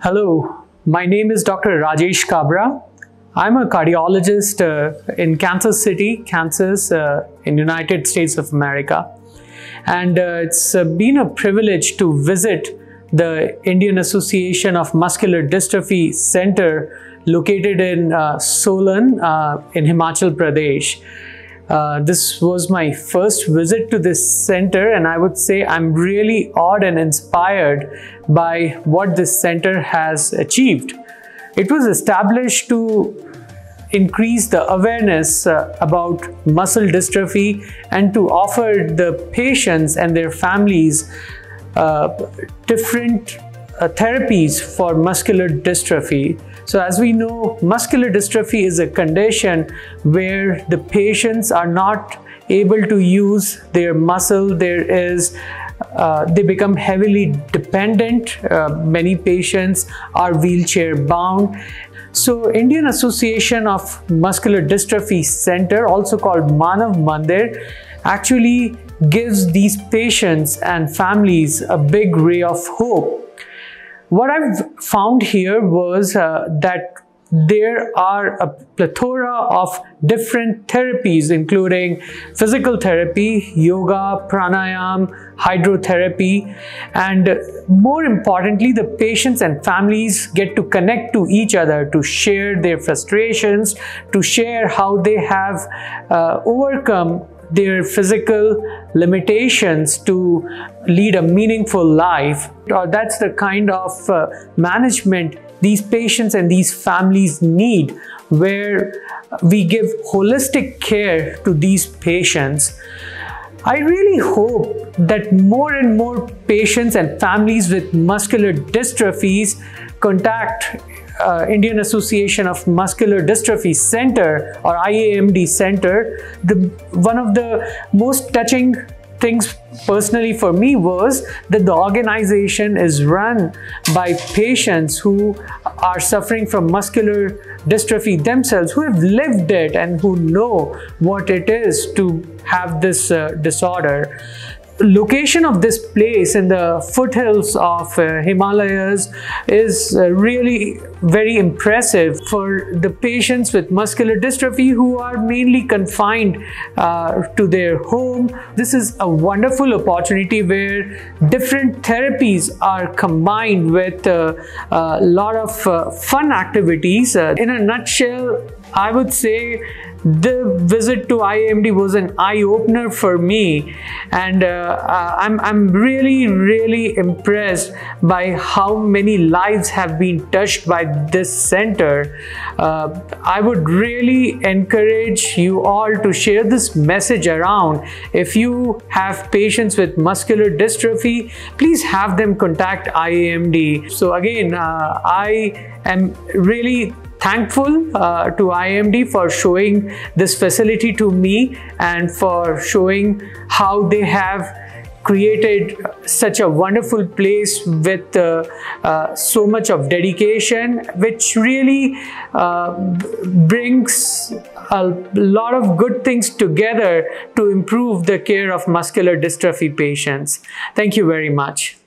Hello, my name is Dr. Rajesh Kabra. I'm a cardiologist in Kansas City, Kansas, in United States of America. And it's been a privilege to visit the Indian Association of Muscular Dystrophy Center located in Solan in Himachal Pradesh. This was my first visit to this center, and I would say I'm really awed and inspired by what this center has achieved. It was established to increase the awareness about muscle dystrophy and to offer the patients and their families different therapies for muscular dystrophy. So as we know, muscular dystrophy is a condition where the patients are not able to use their muscle. They become heavily dependent. Many patients are wheelchair bound. So Indian Association of Muscular Dystrophy Center, also called Manav Mandir, actually gives these patients and families a big ray of hope. What I've found here was that there are a plethora of different therapies, including physical therapy, yoga, pranayam, hydrotherapy, and more importantly, the patients and families get to connect to each other, to share their frustrations, to share how they have overcome their physical limitations to lead a meaningful life. That's the kind of management these patients and these families need, where we give holistic care to these patients. I really hope that more and more patients and families with muscular dystrophies contact Indian Association of Muscular Dystrophy Center, or IAMD Center. One of the most touching things personally for me was that the organization is run by patients who are suffering from muscular dystrophy themselves, who have lived it and who know what it is to have this disorder. Location of this place in the foothills of Himalayas is really very impressive for the patients with muscular dystrophy who are mainly confined to their home. This is a wonderful opportunity where different therapies are combined with a lot of fun activities. In a nutshell, I would say the visit to IAMD was an eye-opener for me, and I'm really impressed by how many lives have been touched by this center. I would really encourage you all to share this message around. If you have patients with muscular dystrophy, please have them contact IAMD. So again, I am really thankful to IAMD for showing this facility to me and for showing how they have created such a wonderful place with so much of dedication, which really brings a lot of good things together to improve the care of muscular dystrophy patients. Thank you very much.